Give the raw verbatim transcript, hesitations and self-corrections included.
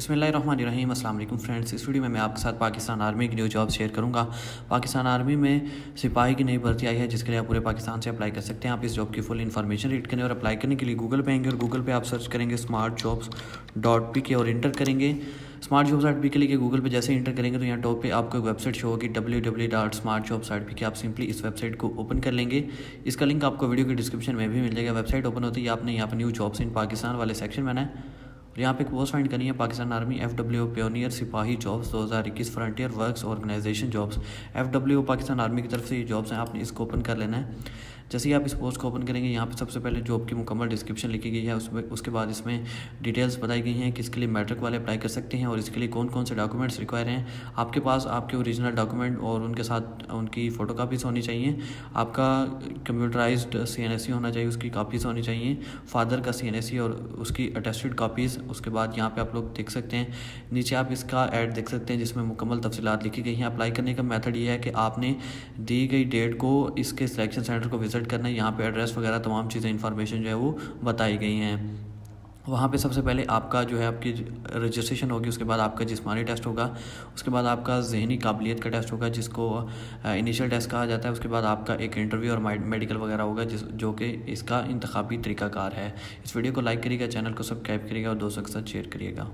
बिस्मिल्लाहिर्रहमानिर्रहीम। अस्सलाम वालेकुम फ्रेंड्स, इस वीडियो में मैं आपके साथ पाकिस्तान आर्मी की न्यू जॉब शेयर करूंगा। पाकिस्तान आर्मी में सिपाही की नई भर्ती आई है, जिसके लिए आप पूरे पाकिस्तान से अप्लाई कर सकते हैं। आप इस जॉब की फुल इन्फॉर्मेशन रीड करें और अप्लाई करने के लिए गूगल पे आएंगे और गूगल पे आप सर्च करेंगे स्मार्ट जॉब्स डॉट पी के और इंटर करेंगे। स्मार्ट जॉब्स डॉट पी के लिए गूगल पे जैसे इंटर करेंगे तो यहाँ टॉप पे आपको एक वेबसाइट शो होगी W W dot smart jobs dot P K. आप सिंपली इस वेबसाइट को ओपन कर लेंगे। इसका लिंक आपको वीडियो के डिस्क्रिप्शन में भी मिल जाएगा। वेबसाइट ओपन होती है, आपने यहाँ पर न्यू जॉब्स इन पाकिस्तान वाले सेक्शन में है और यहाँ पे एक पोस्ट फाइंड करनी है Pakistan army F W pioneer सिपाही जॉब्स दो हज़ार इक्कीस frontier works organisation jobs. F W Pakistan army की तरफ से ये जॉब्स हैं, आपने इसको ओपन कर लेना है। जैसे ही आप इस पोस्ट को ओपन करेंगे, यहाँ पे सबसे पहले जॉब की मुकम्मल डिस्क्रिप्शन लिखी गई है, उसमें उसके बाद इसमें डिटेल्स बताई गई हैं कि इसके लिए मैट्रिक वाले अप्लाई कर सकते हैं और इसके लिए कौन कौन से डॉक्यूमेंट्स रिक्वायर हैं। आपके पास आपके ओरिजिनल डॉक्यूमेंट और उनके साथ उनकी फ़ोटो कापीज़ होनी चाहिए। आपका computerised C N S C होना चाहिए, उसकी कापीज़ होनी चाहिए। फादर का सी एन एस सी और उसकी अटेस्टेड कापीज़। उसके बाद यहाँ पे आप लोग देख सकते हैं, नीचे आप इसका ऐड देख सकते हैं जिसमें मुकम्मल तफसीलात लिखी गई हैं। अप्लाई करने का मेथड ये है कि आपने दी गई डेट को इसके सिलेक्शन सेंटर को विजिट करना है। यहाँ पे एड्रेस वगैरह तमाम चीज़ें इंफॉर्मेशन जो है वो बताई गई हैं। वहाँ पे सबसे पहले आपका जो है आपकी रजिस्ट्रेशन होगी, उसके बाद आपका जिस्मानी टेस्ट होगा, उसके बाद आपका जहनी काबिलियत का टेस्ट होगा जिसको इनिशियल टेस्ट कहा जाता है। उसके बाद आपका एक इंटरव्यू और मेडिकल वगैरह होगा जिस जो कि इसका इंतखाबी तरीकाकार है। इस वीडियो को लाइक करिएगा, चैनल को सब्सक्राइब करिएगा और दोस्तों के साथ शेयर करिएगा।